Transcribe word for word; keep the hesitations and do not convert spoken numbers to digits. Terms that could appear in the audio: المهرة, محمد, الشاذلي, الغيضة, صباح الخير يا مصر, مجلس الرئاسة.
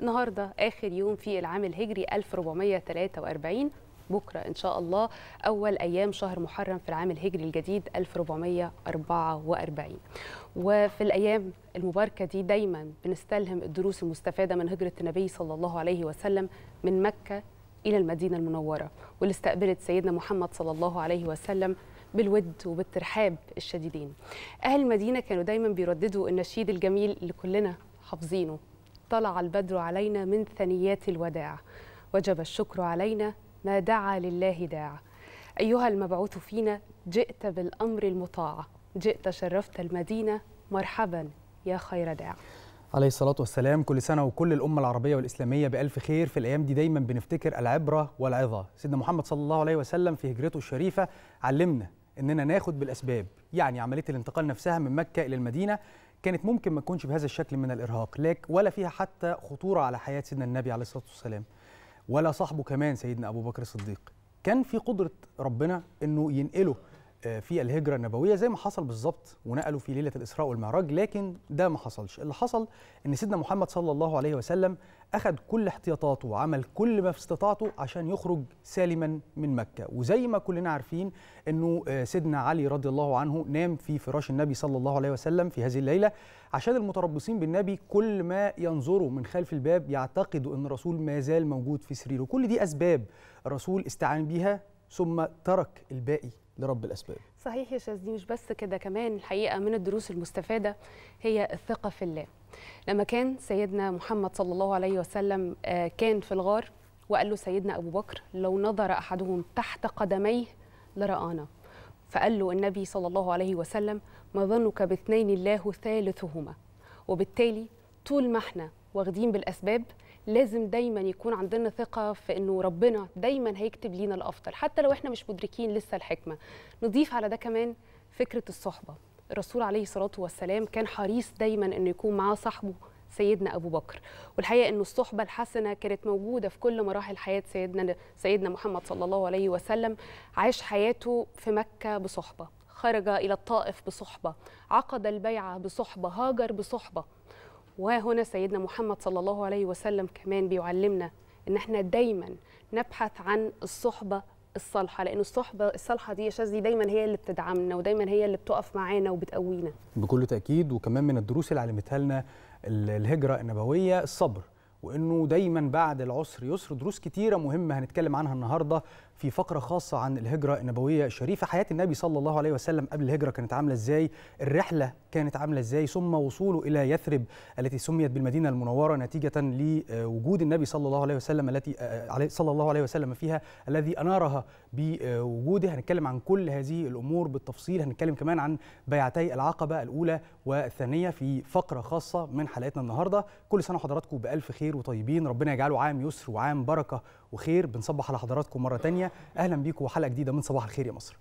النهارده اخر يوم في العام الهجري ألف وأربعمائة وثلاثة وأربعين، بكره ان شاء الله اول ايام شهر محرم في العام الهجري الجديد ألف وأربعمائة وأربعة وأربعين. وفي الايام المباركه دي دايما بنستلهم الدروس المستفاده من هجره النبي صلى الله عليه وسلم من مكه الى المدينه المنوره، واللي استقبلت سيدنا محمد صلى الله عليه وسلم بالود وبالترحاب الشديدين. اهل المدينه كانوا دايما بيرددوا النشيد الجميل اللي كلنا حافظينه: طلع البدر علينا من ثنيات الوداع، وجب الشكر علينا ما دعا لله داع، أيها المبعوث فينا جئت بالأمر المطاع، جئت شرفت المدينة مرحبا يا خير داع. عليه الصلاة والسلام. كل سنة وكل الأمة العربية والإسلامية بألف خير. في الأيام دي دايما بنفتكر العبرة والعظة. سيدنا محمد صلى الله عليه وسلم في هجرته الشريفة علمنا أننا ناخد بالأسباب، يعني عملية الانتقال نفسها من مكة إلى المدينة كانت ممكن ما تكونش بهذا الشكل من الإرهاق، لك ولا فيها حتى خطورة على حياة سيدنا النبي عليه الصلاة والسلام ولا صاحبه كمان سيدنا أبو بكر الصديق. كان في قدرة ربنا أنه ينقله في الهجرة النبوية زي ما حصل بالظبط، ونقله في ليلة الإسراء والمعراج، لكن ده ما حصلش. اللي حصل أن سيدنا محمد صلى الله عليه وسلم أخذ كل احتياطاته وعمل كل ما في استطاعته عشان يخرج سالما من مكة. وزي ما كلنا عارفين أنه سيدنا علي رضي الله عنه نام في فراش النبي صلى الله عليه وسلم في هذه الليلة، عشان المتربصين بالنبي كل ما ينظروا من خلف الباب يعتقدوا أن الرسول ما زال موجود في سريره. كل دي أسباب الرسول استعان بيها ثم ترك الباقي لرب الأسباب. صحيح يا شاذلي. مش بس كده، كمان الحقيقة من الدروس المستفادة هي الثقة في الله. لما كان سيدنا محمد صلى الله عليه وسلم كان في الغار وقال له سيدنا أبو بكر: لو نظر أحدهم تحت قدميه لرآنا، فقال له النبي صلى الله عليه وسلم: ما ظنك باثنين الله ثالثهما. وبالتالي طول ما احنا واخدين بالأسباب لازم دايما يكون عندنا ثقة في أنه ربنا دايما هيكتب لينا الأفضل، حتى لو احنا مش مدركين لسه الحكمة. نضيف على ده كمان فكرة الصحبة. الرسول عليه الصلاة والسلام كان حريص دايما أنه يكون معاه صاحبه سيدنا أبو بكر، والحقيقة أنه الصحبة الحسنة كانت موجودة في كل مراحل حياة سيدنا سيدنا محمد صلى الله عليه وسلم. عاش حياته في مكة بصحبة، خرج إلى الطائف بصحبة، عقد البيعة بصحبة، هاجر بصحبة. وهنا سيدنا محمد صلى الله عليه وسلم كمان بيعلمنا ان احنا دايما نبحث عن الصحبه الصالحه، لان الصحبه الصالحه دي يا شاذلي دايما هي اللي بتدعمنا ودايما هي اللي بتقف معانا وبتقوينا. بكل تاكيد. وكمان من الدروس اللي علمتها لنا الهجره النبويه الصبر، وانه دايما بعد العسر يسر. دروس كتيره مهمه هنتكلم عنها النهارده في فقره خاصه عن الهجره النبويه الشريفه. حياه النبي صلى الله عليه وسلم قبل الهجره كانت عامله ازاي، الرحله كانت عامله ازاي، ثم وصوله الى يثرب التي سميت بالمدينه المنوره نتيجه لوجود النبي صلى الله عليه وسلم التي صلى الله عليه وسلم فيها، الذي انارها بوجوده. هنتكلم عن كل هذه الامور بالتفصيل. هنتكلم كمان عن بيعتي العقبه الاولى والثانيه في فقره خاصه من حلقتنا النهارده. كل سنه وحضراتكم بالف خير وطيبين، ربنا يجعله عام يسر وعام بركه وخير. بنصبح على حضراتكم مره ثانيه. اهلا بيكم وحلقه جديده من صباح الخير يا مصر.